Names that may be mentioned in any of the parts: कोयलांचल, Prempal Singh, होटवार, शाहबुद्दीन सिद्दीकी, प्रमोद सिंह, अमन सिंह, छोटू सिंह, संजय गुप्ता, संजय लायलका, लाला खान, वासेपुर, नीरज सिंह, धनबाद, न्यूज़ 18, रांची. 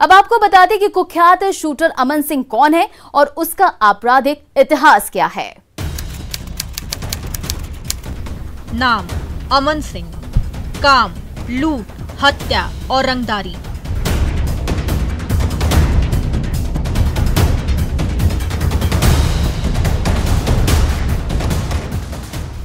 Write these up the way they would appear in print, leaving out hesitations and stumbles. अब आपको बता दें कि कुख्यात शूटर अमन सिंह कौन है और उसका आपराधिक इतिहास क्या है। नाम अमन सिंह, काम लूट, हत्या और रंगदारी।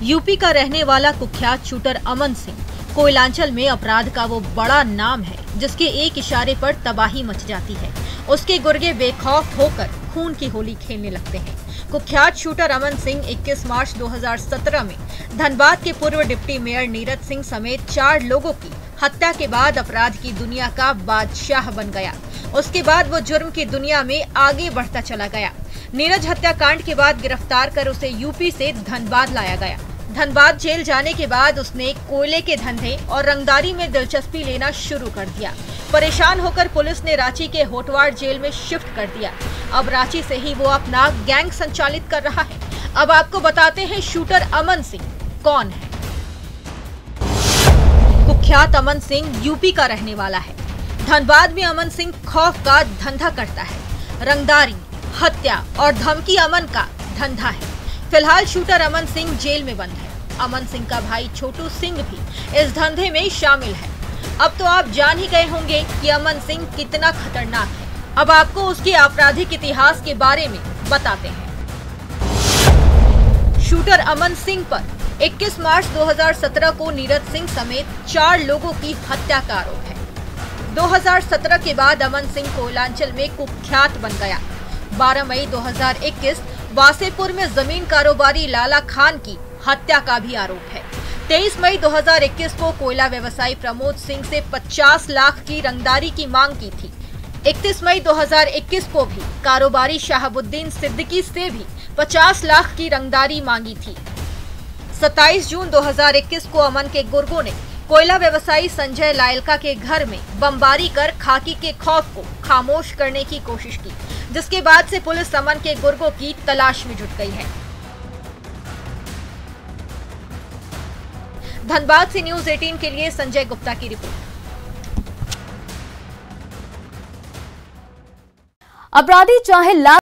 यूपी का रहने वाला कुख्यात शूटर अमन सिंह कोयलांचल में अपराध का वो बड़ा नाम है जिसके एक इशारे पर तबाही मच जाती है। उसके गुर्गे बेखौफ होकर खून की होली खेलने लगते हैं। कुख्यात शूटर अमन सिंह 21 मार्च 2017 में धनबाद के पूर्व डिप्टी मेयर नीरज सिंह समेत 4 लोगों की हत्या के बाद अपराध की दुनिया का बादशाह बन गया। उसके बाद वो जुर्म की दुनिया में आगे बढ़ता चला गया। नीरज हत्याकांड के बाद गिरफ्तार कर उसे यूपी से धनबाद लाया गया। धनबाद जेल जाने के बाद उसने कोयले के धंधे और रंगदारी में दिलचस्पी लेना शुरू कर दिया। परेशान होकर पुलिस ने रांची के होटवार जेल में शिफ्ट कर दिया। अब रांची से ही वो अपना गैंग संचालित कर रहा है। अब आपको बताते हैं शूटर अमन सिंह कौन है। कुख्यात अमन सिंह यूपी का रहने वाला है। धनबाद में अमन सिंह खौफ का धंधा करता है। रंगदारी, हत्या और धमकी अमन का धंधा है। फिलहाल शूटर अमन सिंह जेल में बंद है। अमन सिंह का भाई छोटू सिंह भी इस धंधे में शामिल है। अब तो आप जान ही गए होंगे कि अमन सिंह कितना खतरनाक है। अब आपको उसके आपराधिक इतिहास के बारे में बताते हैं। शूटर अमन सिंह पर 21 मार्च 2017 को नीरज सिंह समेत 4 लोगों की हत्या का आरोप है। 2017 के बाद अमन सिंह कोयलांचल में कुख्यात बन गया। 12 मई 2021 वासेपुर में जमीन कारोबारी लाला खान की हत्या का भी आरोप है। 23 मई 2021 को कोयला व्यवसायी प्रमोद सिंह से 50 लाख की रंगदारी की मांग की थी। 31 मई 2021 को भी कारोबारी शाहबुद्दीन सिद्दीकी से भी 50 लाख की रंगदारी मांगी थी। 27 जून 2021 को अमन के गुर्गों ने कोयला व्यवसायी संजय लायलका के घर में बमबारी कर खाकी के खौफ को खामोश करने की कोशिश की, जिसके बाद से पुलिस अमन के गुर्गों की तलाश में जुट गई है। धनबाद से न्यूज़ 18 के लिए संजय गुप्ता की रिपोर्ट। अपराधी चाहे लाख